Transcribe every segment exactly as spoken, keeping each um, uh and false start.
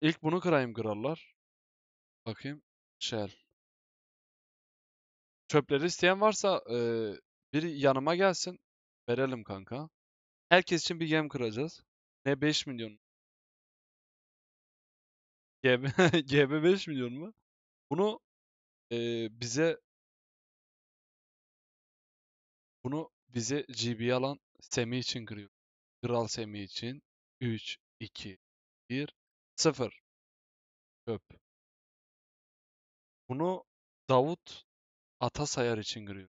İlk bunu kırayım krallar. Bakayım. Shell. Çöpleri isteyen varsa e, biri yanıma gelsin. Verelim kanka. Herkes için bir gem kıracağız. Ne beş milyon? G B, G B beş milyon mu? Bunu e, bize bunu bize G B'ye alan Semih için kırıyor. Kral Semih için. üç, iki, bir, sıfır. Çöp. Bunu Davut Atasayar için kırıyor.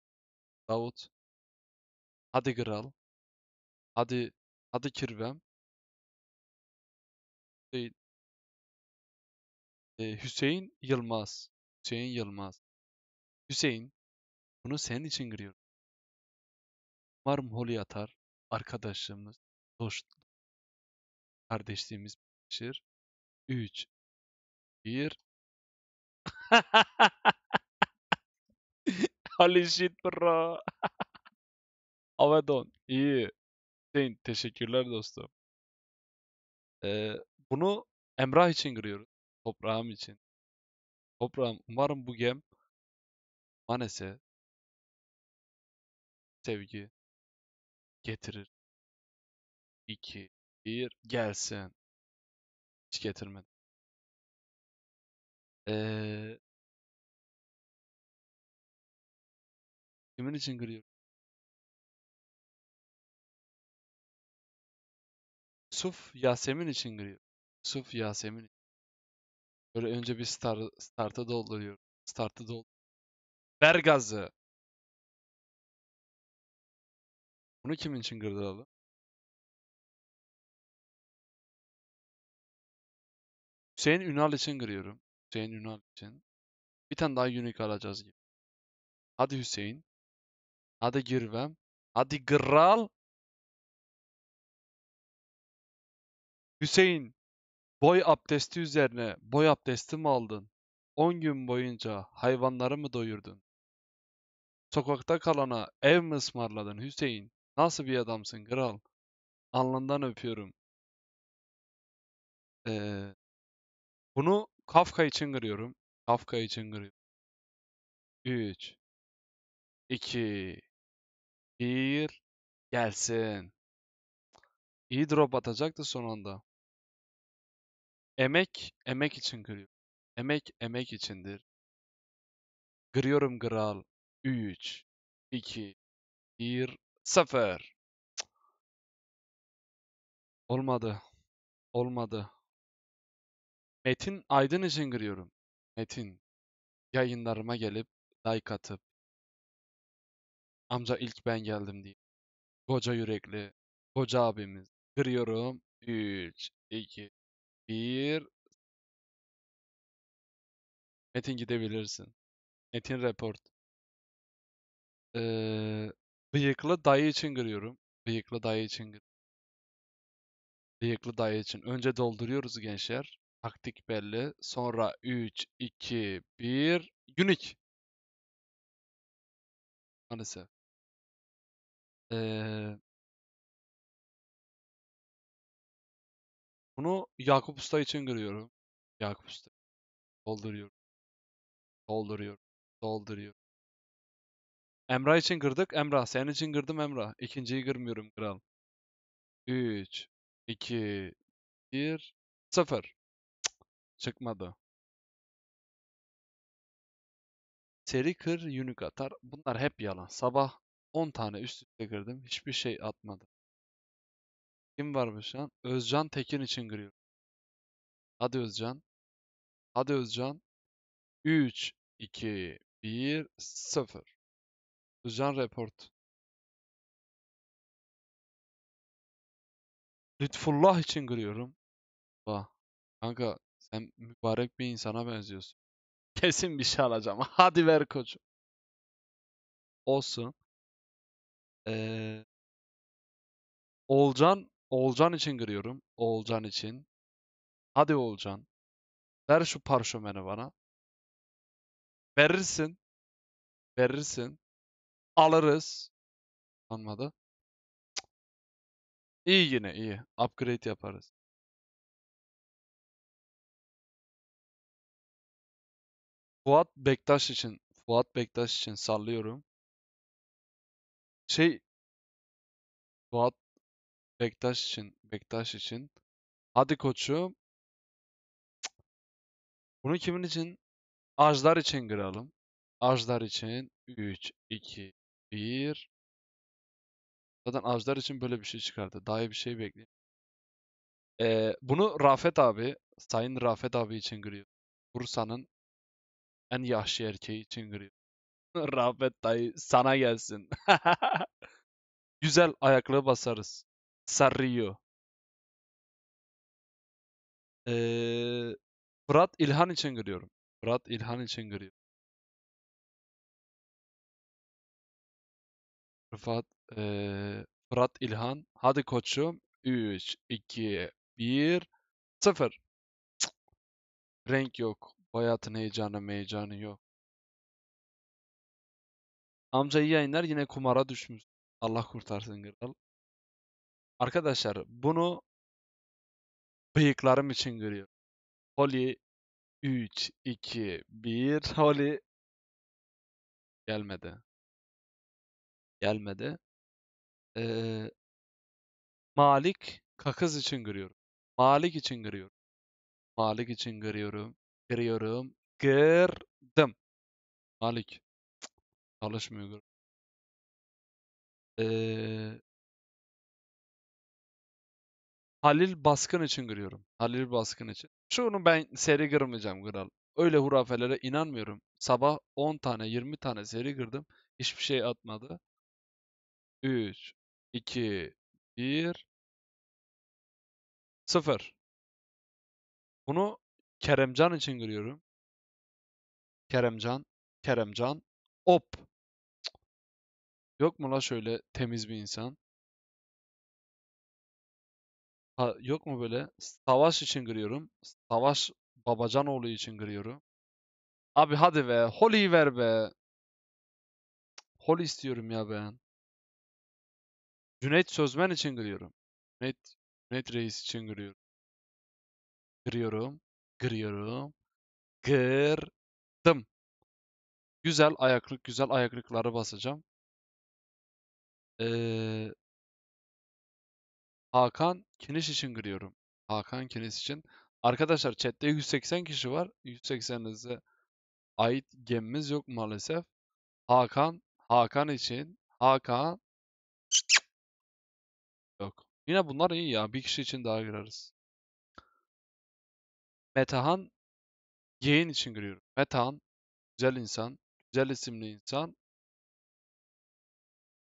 Davut. Hadi kral. Hadi. Hadi kirvem. Değil. Ee, Hüseyin Yılmaz. Hüseyin Yılmaz. Hüseyin. Bunu senin için kırıyor. Umarım holi atar. Arkadaşımız. Dost. Kardeşliğimiz pişir. üç, bir. Holy shit bro. Avadon. İyi. Hüseyin, teşekkürler dostum. Ee, bunu Emrah için kırıyoruz. Toprağım için. Toprağım. Umarım bu gem manese sevgi getirir. iki, bir. Gelsin. Hiç getirmedi. Ee, kimin için kırıyoruz? Yusuf Yasemin için giriyor. Yusuf Yasemin. Böyle önce bir star, startı dolduruyor. Startı dolduruyor. Ver gazı. Bunu kimin için kırdıralım? Hüseyin Ünal için giriyorum. Hüseyin Ünal için. Bir tane daha unique alacağız gibi. Hadi Hüseyin. Hadi girvem. Hadi kral. Hüseyin, boy abdesti üzerine boy abdesti mi aldın? on gün boyunca hayvanları mı doyurdun? Sokakta kalana ev mi ısmarladın Hüseyin? Nasıl bir adamsın kral? Alnından öpüyorum. Ee, bunu Kafka için kırıyorum. Kafka için kırıyorum. üç, iki, bir, gelsin. İyi drop atacaktı son anda. Emek, emek için kırıyorum. Emek, emek içindir. Kırıyorum kral. üç, iki, bir, sıfır. Olmadı. Olmadı. Metin Aydın için kırıyorum. Metin. Yayınlarıma gelip like atıp. Amca ilk ben geldim diye. Koca yürekli. Koca abimiz. Kırıyorum. üç, iki, bir. Metin gidebilirsin. Metin report. Ee, bıyıklı dayı için kırıyorum. Bıyıklı dayı için kırıyorum. Bıyıklı dayı için. Önce dolduruyoruz gençler. Taktik belli. Sonra üç, iki, bir. Unique. Maalesef. Eee... Bunu Yakup Usta için görüyorum. Yakup Usta. Dolduruyorum. Dolduruyorum. Dolduruyorum. Emrah için kırdık. Emrah. Senin için kırdım Emrah. İkinciyi kırmıyorum kral. üç, iki, bir, sıfır. Çıkmadı. Seri kır, unique atar. Bunlar hep yalan. Sabah on tane üst üste kırdım. Hiçbir şey atmadı. Kim varmış lan? Özcan Tekin için giriyor. Hadi Özcan. Hadi Özcan. üç, iki, bir, sıfır. Özcan report. Lütfullah için giriyorum. Bak. Kanka sen mübarek bir insana benziyorsun. Kesin bir şey alacağım. Hadi ver koçum. Olsun. Ee, Olcan. Olcan için giriyorum. Olcan için. Hadi Olcan. Ver şu parşömeni bana. Verirsin. Verirsin. Alırız. Anladı. İyi yine iyi. Upgrade yaparız. Fuat Bektaş için, Fuat Bektaş için sallıyorum. Şey, Fuat Bektaş için, Bektaş için. Hadi koçum. Bunu kimin için? Arzlar için kıralım. Arzlar için üç, iki, bir. Zaten Arzlar için böyle bir şey çıkardı. Daha iyi bir şey bekliyorum. Ee, bunu Rafet abi, Sayın Rafet abi için kırıyor. Bursa'nın en yaşlı erkeği için kırıyor. Rafet dayı sana gelsin. Güzel ayaklığı basarız. Sarıyor. Ee, Fırat İlhan için kırıyorum. Fırat İlhan için kırıyorum. Rıfat, ee, Fırat İlhan. Hadi koçum. üç, iki, bir, sıfır. Cık. Renk yok. Bu hayatın heyecanı meyecanı yok. Amca iyi yayınlar, yine kumara düşmüş. Allah kurtarsın kral. Arkadaşlar bunu bıyıklarım için görüyorum. Holi üç, iki, bir. Holi gelmedi. Gelmedi. Ee, Malik kakız için görüyorum. Malik için görüyorum. Malik için görüyorum. Görüyorum. Kırdım. Malik. Çalışmıyor. Ee, Halil baskın için görüyorum. Halil baskın için. Şunu ben seri kırmayacağım kral. Öyle hurafelere inanmıyorum. Sabah on tane yirmi tane seri kırdım. Hiçbir şey atmadı. üç, iki, bir, sıfır. Bunu Keremcan için görüyorum. Keremcan. Keremcan. Hop. Yok mu la şöyle temiz bir insan? Ha, yok mu böyle? Savaş için giriyorum. Savaş Babacanoğlu için giriyorum. Abi hadi be. Holi ver be. Holi istiyorum ya ben. Cüneyt Sözmen için giriyorum. Cüneyt, Cüneyt Reis için giriyorum. Giriyorum. Giriyorum. Gırdım. Güzel ayaklık. Güzel ayaklıkları basacağım. Ee, Hakan Keniş için giriyorum. Hakan Keniş için. Arkadaşlar chatte yüz seksen kişi var. yüz seksenize ait gemimiz yok maalesef. Hakan, Hakan için. Hakan yok. Yine bunlar iyi ya. Bir kişi için daha gireriz. Metahan Yeğen için giriyorum. Metahan güzel insan. Güzel isimli insan.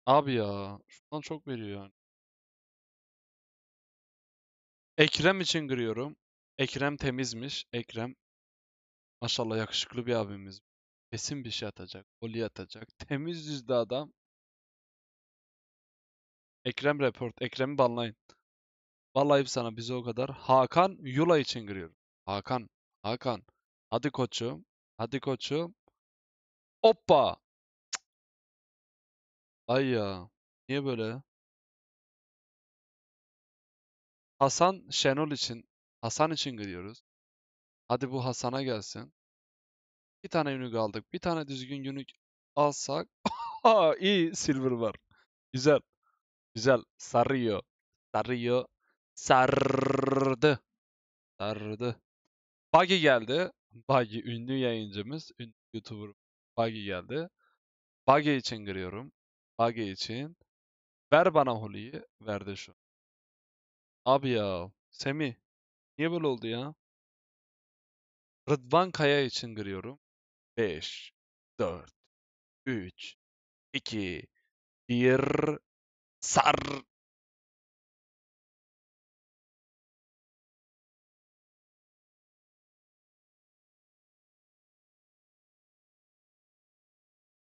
Abi ya. Şundan çok veriyor yani. Ekrem için giriyorum. Ekrem temizmiş. Ekrem maşallah yakışıklı bir abimiz. Kesin bir şey atacak. Oli atacak. Temiz yüzlü adam. Ekrem report. Ekrem'i banlayın. Vallahi sana bize o kadar. Hakan Yula için giriyorum. Hakan. Hakan. Hadi koçum. Hadi koçum. Hoppa. Ay ya. Niye böyle? Hasan Şenol için. Hasan için gidiyoruz. Hadi bu Hasan'a gelsin. Bir tane unique aldık. Bir tane düzgün unique alsak. İyi silver var. Güzel. Güzel. Sarıyor. Sarıyor. Sardı. Sardı. Buggy geldi. Buggy ünlü yayıncımız. Ünlü YouTuber. Buggy geldi. Buggy için giriyorum. Buggy için. Ver bana Holi'yi. Verdi şu. Abi ya. Semih. Niye böyle oldu ya? Rıdvan Kaya için giriyorum. beş, dört, üç, iki, bir. Sar.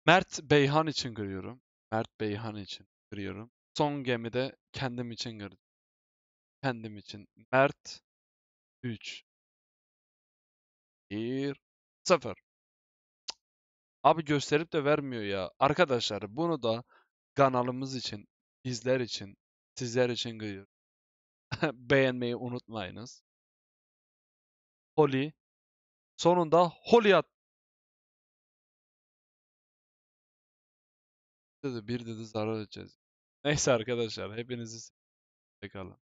Mert Beyhan için giriyorum. Mert Beyhan için giriyorum. Son gemide kendim için girdim. Kendim için. Mert üç, bir, sıfır. Abi gösterip de vermiyor ya. Arkadaşlar bunu da kanalımız için, bizler için, sizler için giriyorum. Beğenmeyi unutmayınız. Holi. Sonunda Holi at. dedi, bir dedi zarar edeceğiz. Neyse arkadaşlar, hepinizi seviyorum. Hoşçakalın.